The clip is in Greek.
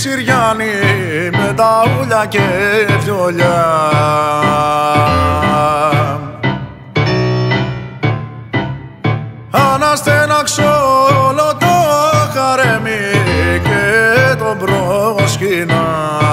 Συριανή με τα ούλια και βιολιά. Αναστέναξω όλο το χαρέμι και τον προσκυνά.